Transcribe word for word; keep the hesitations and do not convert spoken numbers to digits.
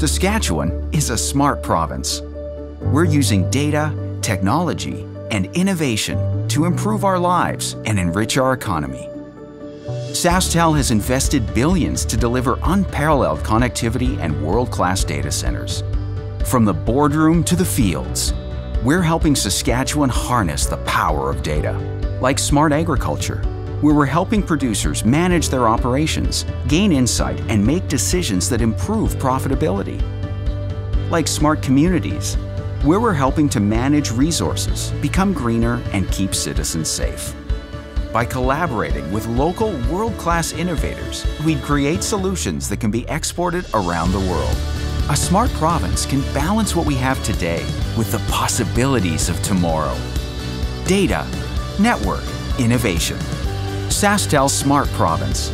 Saskatchewan is a smart province. We're using data, technology, and innovation to improve our lives and enrich our economy. SaskTel has invested billions to deliver unparalleled connectivity and world-class data centers. From the boardroom to the fields, we're helping Saskatchewan harness the power of data, like smart agriculture, where we're helping producers manage their operations, gain insight, and make decisions that improve profitability. Like smart communities, where we're helping to manage resources, become greener, and keep citizens safe. By collaborating with local world-class innovators, we create solutions that can be exported around the world. A smart province can balance what we have today with the possibilities of tomorrow. Data, network, innovation. SaskTel Smart Province.